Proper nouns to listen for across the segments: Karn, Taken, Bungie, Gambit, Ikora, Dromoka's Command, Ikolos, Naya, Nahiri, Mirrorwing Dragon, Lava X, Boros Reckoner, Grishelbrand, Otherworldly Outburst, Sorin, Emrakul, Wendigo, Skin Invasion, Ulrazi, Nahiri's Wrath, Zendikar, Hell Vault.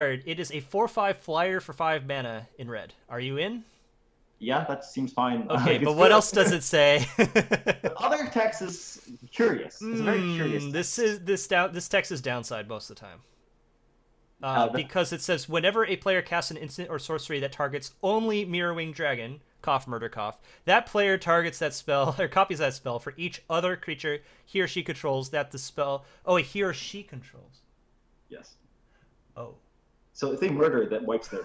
It is a 4/5 flyer for 5 mana in red. Are you in? Yeah, that seems fine. Okay, but what else does it say? The other text is curious. It's very curious. This text is downside most of the time. Because it says, whenever a player casts an instant or sorcery that targets only Mirrorwing Dragon, cough, murder, cough, that player targets that spell, or copies that spell for each other creature he or she controls that the spell... Oh, he or she controls. Yes. Oh. So if they murder, that wipes their...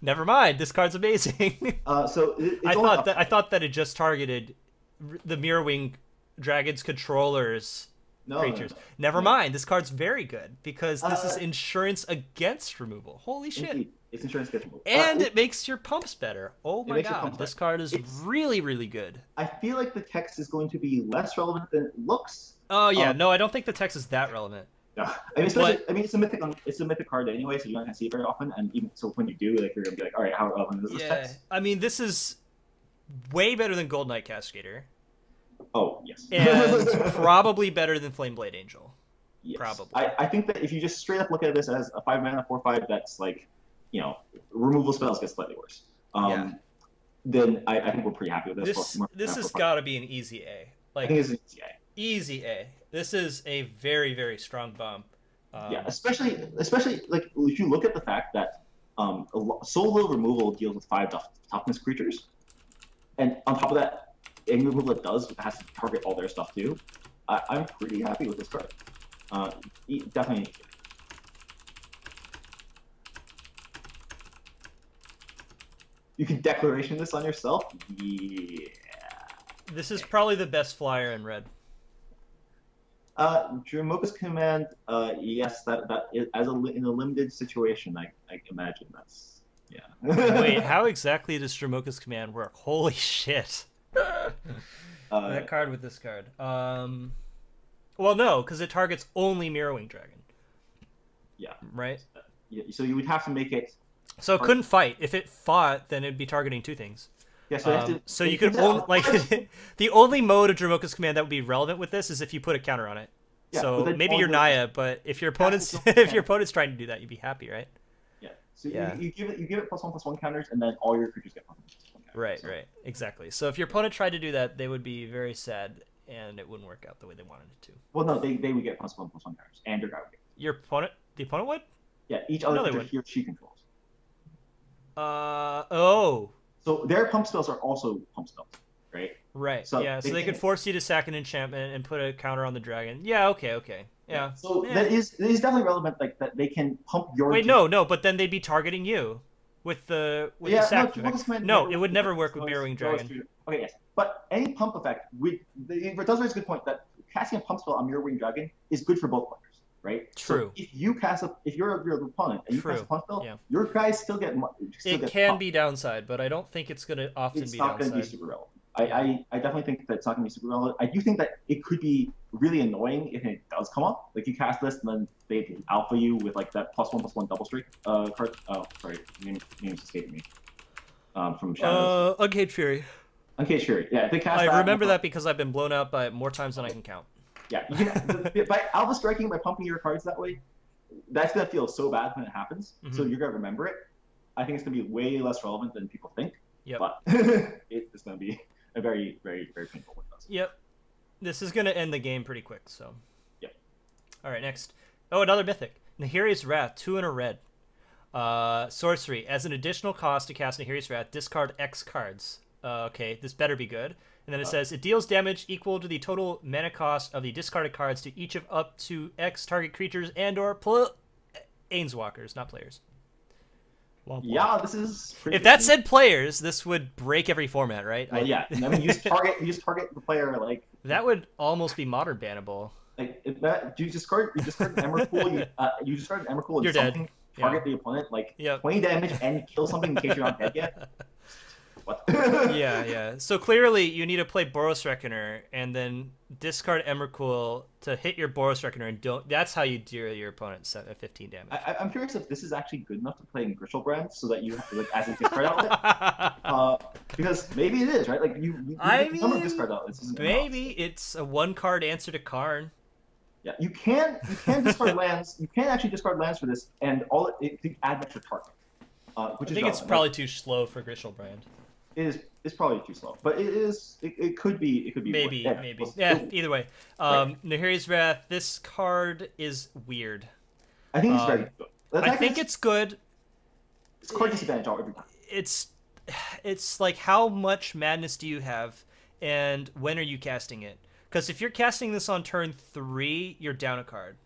Never mind. This card's amazing. I thought that it just targeted the Mirrorwing Dragon's controllers creatures. Never mind. This card's very good because this is insurance against removal. Holy shit! Indeed. It's insurance against removal, and it makes your pumps better. Oh my god, this card is really, really good. I feel like the text is going to be less relevant than it looks. Oh yeah, no, I don't think the text is that relevant. No. I mean, it's a mythic card anyway, so you're not gonna see it very often. And even so, when you do, like, you're gonna be like, all right, how relevant is this text? I mean, this is way better than Gold Knight Castigator. Oh yes, and probably better than Flameblade Angel. Yes. Probably. I think that if you just straight up look at this as a 5 mana 4/5, that's like, you know, removal spells gets slightly worse. Then I think we're pretty happy with this. This has got to be an easy A. Like, I think it's an easy A. Easy A. This is a very, very strong bomb. Yeah, especially like if you look at the fact that solo removal deals with 5 toughness creatures, and on top of that, any removal it does has to target all their stuff too. I'm pretty happy with this card. Definitely. You can declaration this on yourself. Yeah. This is probably the best flyer in red. Dromoka's Command, yes, that is, as in a limited situation, I imagine that's, yeah. Wait, how exactly does Dromoka's Command work? Holy shit. That card with this card. Well, no, because it targets only Mirrorwing Dragon. Yeah. Right? So you would have to make it... So it couldn't fight. If it fought, then it'd be targeting 2 things. Yeah, so you could only, like, the only mode of Dromoka's Command that would be relevant with this is if you put a counter on it. Yeah, so maybe you're Naya, but if your opponent's trying to do that, you'd be happy, right? Yeah. So you give it +1/+1 counters, and then all your creatures get +1/+1 counters. Right, right, exactly. So if your opponent tried to do that, they would be very sad, and it wouldn't work out the way they wanted it to. Well, no, they would get +1/+1 counters, and your guy would get it. Your opponent, the opponent would. Yeah, each other creature he or she controls. Oh. So their pump spells are also pump spells, right? Right. So yeah. So they could force you to sack an enchantment and put a counter on the dragon. Yeah. Okay. Yeah. So that is definitely relevant. Like that they can pump your. Wait, no. But then they'd be targeting you with the sack. No, it would never work with Mirrorwing Dragon. Okay. Yes. But any pump effect does raise a good point that casting a pump spell on Mirrorwing Dragon is good for both players. Right? True. So if you cast if you're a opponent and you cast a pump spell, your guys still get money. It can be downside, but I don't think it's going to often be downside. It's not going to be super relevant. I definitely think that it's not going to be super relevant. I do think that it could be really annoying if it does come up. Like, you cast this and then they alpha you with, like, that +1/+1 double strike card. Oh, sorry. Name's escaping me. From Shadows. Uncaged Fury. Uncaged Fury. Yeah, if they cast I remember that because I've been blown out by it more times than I can count. Yeah, by alpha striking, by pumping your cards that way, that's going to feel so bad when it happens. Mm-hmm. So you're going to remember it. I think it's going to be way less relevant than people think. Yep. But it's going to be a very, very, very painful one. Yep. This is going to end the game pretty quick, so. Yep. All right, next. Oh, another mythic. Nahiri's Wrath, 2 and a red. Sorcery. As an additional cost to cast Nahiri's Wrath, discard X cards. Okay, this better be good. And then it says, it deals damage equal to the total mana cost of the discarded cards to each of up to X target creatures and or Ainswalkers, not players. Yeah, this is... If that said players, this would break every format, right? Well, yeah, I mean, you just target the player, like... That would almost be modern bannable. Like, if that... You discard Emrakul, you discard Emrakul and you're something, dead. Target the opponent, like, 20 damage and kill something in case you're not dead yet. What? yeah. So clearly you need to play Boros Reckoner and then discard Emrakul to hit your Boros Reckoner and don't. That's how you deal your opponent at 15 damage. I'm curious if this is actually good enough to play in Grishelbrand so that you have to, like, as a discard outlet. Because maybe it is, right? Like you. I mean, discard outlets. Maybe it's a one-card answer to Karn. Yeah, you can discard lands. You can actually discard lands for this, and all it add an extra target. I think it's probably too slow for Grishelbrand. It's probably too slow, but it could be maybe. Yeah, either way. Nahiri's Wrath. This card is weird. I think it's very good. It's good. It's card disadvantage all every time. It's like, how much madness do you have, and when are you casting it? Because if you're casting this on turn 3, you're down a card,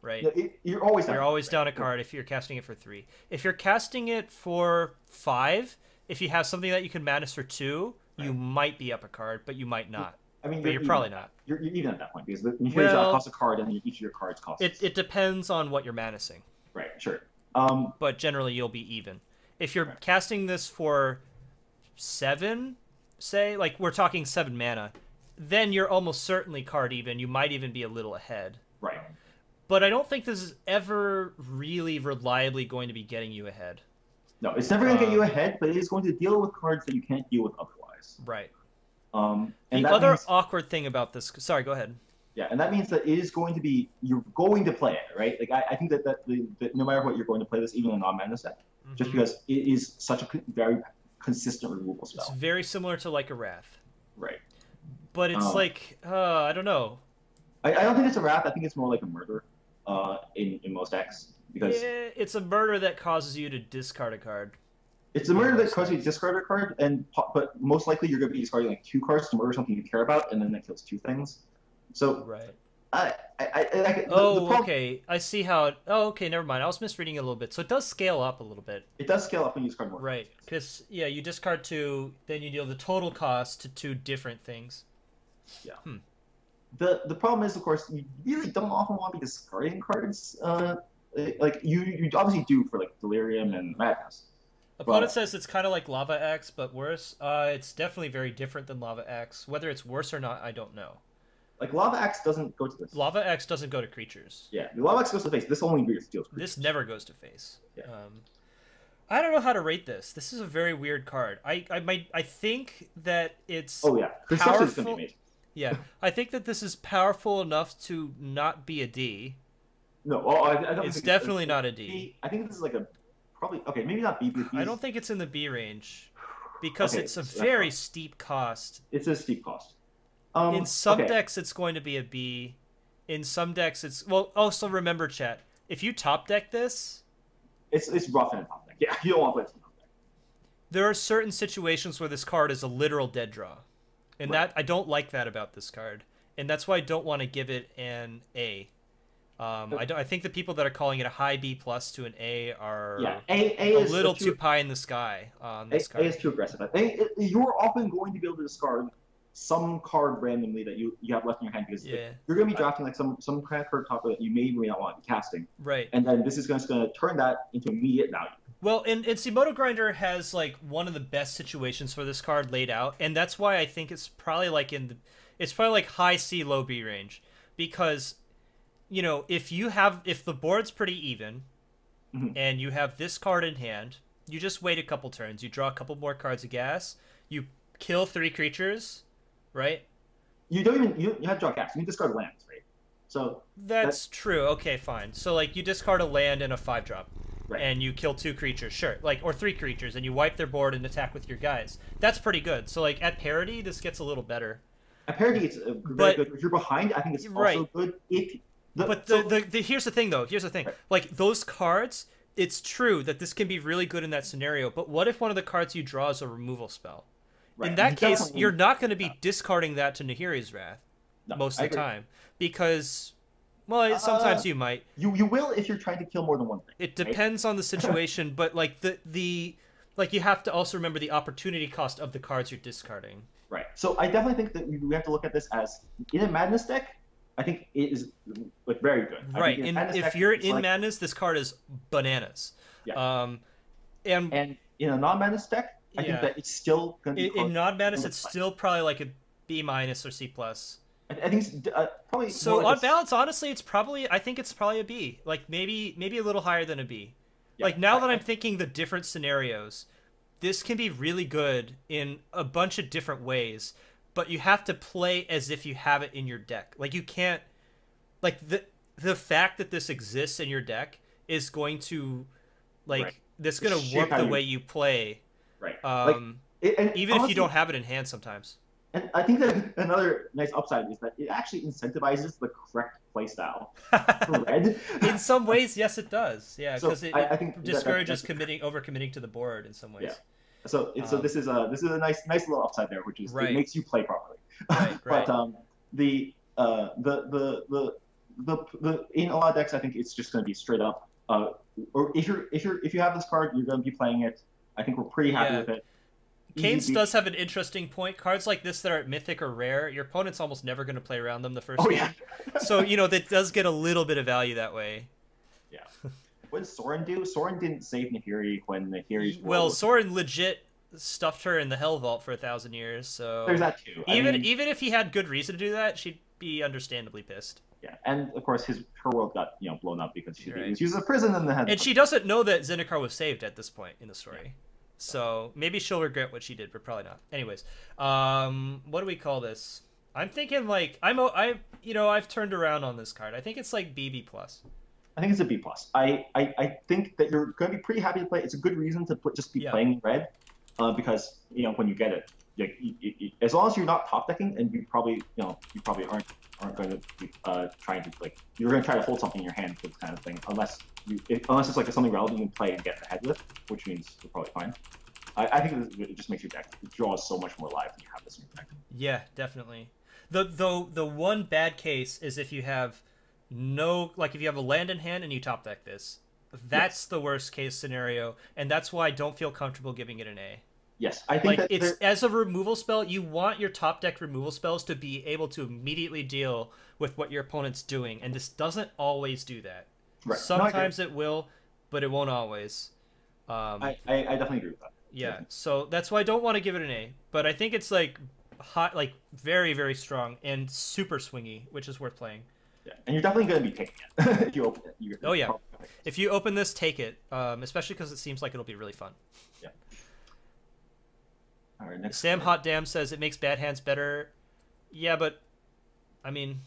right? Yeah, you're always down a card if you're casting it for 3. If you're casting it for 5, if you have something that you can madness for 2, right, you might be up a card, but you might not. I mean, but you're probably not. You're even at that point, because Nahiri's costs a card, and each of your cards costs. It depends on what you're madnessing. Right, sure. But generally, you'll be even. If you're casting this for 7, say, like we're talking 7 mana, then you're almost certainly card even. You might even be a little ahead. Right. But I don't think this is ever really reliably going to be getting you ahead. No, it's never going to get you ahead, but it is going to deal with cards that you can't deal with otherwise. Right. And the other awkward thing about this... Sorry, go ahead. Yeah, and that means that it is going to be... You're going to play it, right? Like, I think that no matter what, you're going to play this, even a non-mana set. Mm-hmm. Just because it is such a very consistent removal spell. It's very similar to, like, a Wrath. Right. But it's I don't know. I don't think it's a Wrath. I think it's more like a murder in most decks. Because it's a murder that causes you to discard a card. It's a murder that causes you to discard a card, but most likely you're going to be discarding like 2 cards to murder something you care about, and then that kills 2 things. So right. Okay. I see how. Never mind. I was misreading it a little bit. So it does scale up a little bit. It does scale up when you discard more. Right. Because you discard 2, then you deal the total cost to 2 different things. Yeah. Hmm. The problem is, of course, you really don't often want to be discarding cards. Like you obviously do for like Delirium and Madness. Opponent says it's kind of like Lava X, but worse. It's definitely very different than Lava X. Whether it's worse or not, I don't know. Like Lava X doesn't go to this. Lava X doesn't go to creatures. Yeah, Lava X goes to face. This only deals creatures. This never goes to face. Yeah. I don't know how to rate this. This is a very weird card. I think that it's. Oh yeah, this is going to be amazing. Yeah, I think that this is powerful enough to not be a D. No, I don't. It's definitely not a D. I think this is like a probably maybe not B. I don't think it's in the B range because it's a very steep cost. It's a steep cost. In some decks, it's going to be a B. In some decks, it's Also remember, chat. If you top deck this, it's rough in a top deck. Yeah, you don't want to play this in a top deck. There are certain situations where this card is a literal dead draw, and that I don't like that about this card, and that's why I don't want to give it an A. I think the people that are calling it a high B plus to an A are a little too pie in the sky on this card. A is too aggressive. You're often going to be able to discard some card randomly that you have left in your hand because you're going to be drafting like some card top that you may not want to be casting. Right. And then this is just going to turn that into immediate value. Well, and Simoto Grinder has like one of the best situations for this card laid out, and that's why I think it's probably like high C, low B range because. You know, if the board's pretty even, mm-hmm. and you have this card in hand, you just wait a couple turns. You draw a couple more cards of gas. You kill 3 creatures, right? You don't even you have to draw gas. You can discard lands, right? So that's true. Okay, fine. So like you discard a land and a 5-drop, right. and you kill 2 creatures, sure, like or 3 creatures, and you wipe their board and attack with your guys. That's pretty good. So like at parity, this gets a little better. At parity, it's really good. If you're behind, I think it's also good. Here's the thing, though. Here's the thing. Right. Like, those cards, it's true that this can be really good in that scenario, but what if one of the cards you draw is a removal spell? Right. In that case, you're not going to be discarding that to Nahiri's Wrath most of the time. Because, sometimes you might. You will if you're trying to kill more than one thing. It depends on the situation, but, like, the you have to also remember the opportunity cost of the cards you're discarding. Right. So I definitely think that we have to look at this as, in a Madness deck, I think it is like very good. Right, if you're in Madness, this card is bananas. Yeah. And in a non-Madness deck, I think that it's still going to be in non-Madness, it's still probably like a B- or C+. I think it's probably so on balance. Honestly, I think it's probably a B. Like maybe a little higher than a B. Yeah, like now that I'm thinking the different scenarios, this can be really good in a bunch of different ways. But you have to play as if you have it in your deck. Like, you can't like the fact that this exists in your deck is going to like that's going to warp the way you play. Right. And even honestly, if you don't have it in hand sometimes. And I think that another nice upside is that it actually incentivizes the correct playstyle for red. In some ways, yes, it does. Yeah, because so I think discourages committing to the board in some ways. Yeah. So so this is a nice little upside there, which is it makes you play properly. Right. But the in a lot of decks, I think it's just going to be straight up. Or if you have this card, you're going to be playing it. I think we're pretty happy with it. Canes does have an interesting point. Cards like this that are mythic or rare, your opponent's almost never going to play around them the first game. Yeah. So, that does get a little bit of value that way. Yeah. What did Sorin do? Sorin didn't save Nahiri when Nahiri's... Well, Sorin legit stuffed her in the Hell Vault for 1,000 years, so... There's that too. Even if he had good reason to do that, she'd be understandably pissed. Yeah, and of course her world got blown up because she was a prison in the head. And she doesn't know that Zendikar was saved at this point in the story. Yeah. So maybe she'll regret what she did, but probably not. Anyways, what do we call this? I'm thinking like I've turned around on this card. I think it's like BB+. I think it's a B+. I think that you're going to be pretty happy to play. It's a good reason to just be playing red, because when you get it, like as long as you're not top decking, and you probably aren't going to be trying to like you're going to try to hold something in your hand for this kind of thing, unless it's like something relevant you can play and get ahead with, which means you're probably fine. I think it just makes your deck draw so much more live when you have this in your deck. Yeah, definitely. The one bad case is if you have if you have a land in hand and you top deck this, that's the worst case scenario, and that's why I don't feel comfortable giving it an A. Yes, I think that it's as a removal spell, you want your top deck removal spells to be able to immediately deal with what your opponent's doing, and this doesn't always do that. Right. Sometimes it will, but it won't always. I definitely agree with that. Yeah, so that's why I don't want to give it an A, but I think it's like hot, like very, very strong and super swingy, which is worth playing. Yeah, and you're definitely going to be taking it if you open it. Oh yeah, if you open this, take it, especially because it seems like it'll be really fun. Yeah. All right, next Sam Hot Damn says it makes bad hands better. Yeah, but I mean,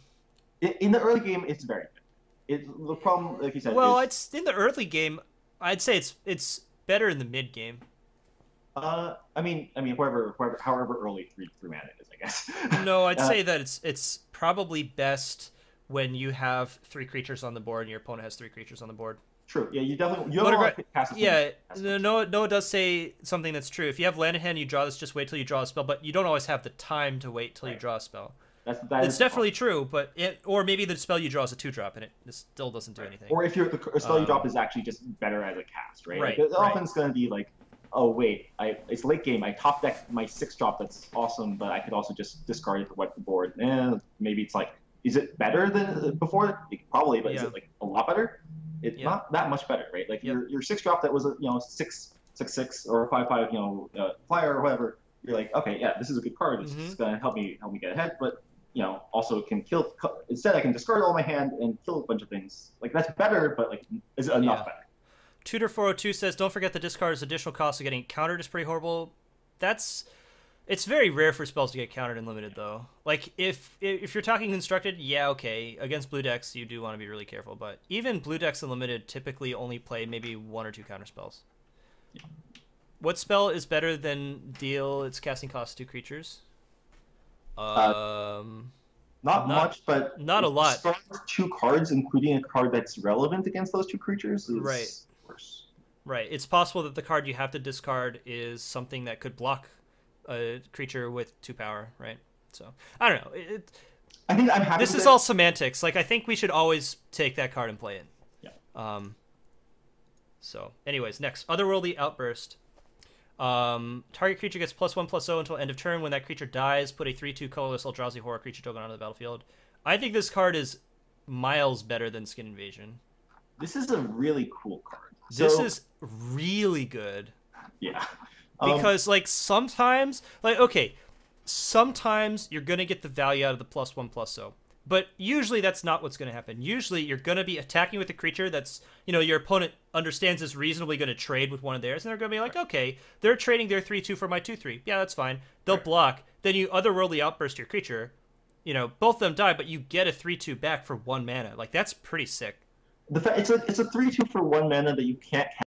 in the early game, it's very good. The problem, like you said, it's in the early game. I'd say it's better in the mid game. I mean, however early 3 mana is, I guess. No, I'd say that it's probably best when you have 3 creatures on the board and your opponent has 3 creatures on the board. True. Yeah, you definitely Noah does say something that's true. If you have land in hand, you draw this. Just wait till you draw a spell, but you don't always have the time to wait till you draw a spell. It's definitely true, but or maybe the spell you draw is a 2-drop and it still doesn't do anything. Or if the spell you drop is actually just better as a cast, right? Right. Like, often it's going to be like, oh wait, it's late game. I top deck my 6-drop. That's awesome, but I could also just discard it to wipe the board. Maybe it's like, is it better than before? Probably, but is it like a lot better? It's not that much better, right? Like your 6-drop that was a 6/6 or 5/5 flyer or whatever. You're like, okay, yeah, this is a good card. It's going to help me get ahead, but also can kill. Instead, I can discard all my hand and kill a bunch of things. Like that's better, but like, is it enough better? Tutor402 says, "Don't forget the discard's additional cost of getting countered is pretty horrible." It's very rare for spells to get countered in limited though. Like if you're talking constructed, yeah, okay, against blue decks you do want to be really careful, but even blue decks in limited typically only play maybe 1 or 2 counter spells. Yeah. What spell is better than deal its casting cost to creatures? Not much, but not a lot. 2 cards, including a card that's relevant against those 2 creatures, is worse. Right. It's possible that the card you have to discard is something that could block a creature with 2 power, right? So I don't know. I think I'm happy. This is all semantics. Like I think we should always take that card and play it. Yeah. So, anyways, next Otherworldly Outburst. Target creature gets +1/+0 until end of turn. When that creature dies, put a 3/2 colorless Ulrazi horror creature token onto the battlefield. I think this card is miles better than Skin Invasion. This is a really cool card. This is really good. Yeah. Because sometimes you're gonna get the value out of the +1/+0. But usually that's not what's going to happen. Usually you're going to be attacking with a creature that's, your opponent understands is reasonably going to trade with one of theirs. And they're going to be like, okay, they're trading their 3/2 for my 2/3. Yeah, that's fine. They'll block. Then you Otherworldly Outburst your creature, you know, both of them die, but you get a 3/2 back for 1 mana. Like, that's pretty sick. It's a 3/2 for 1 mana that you can't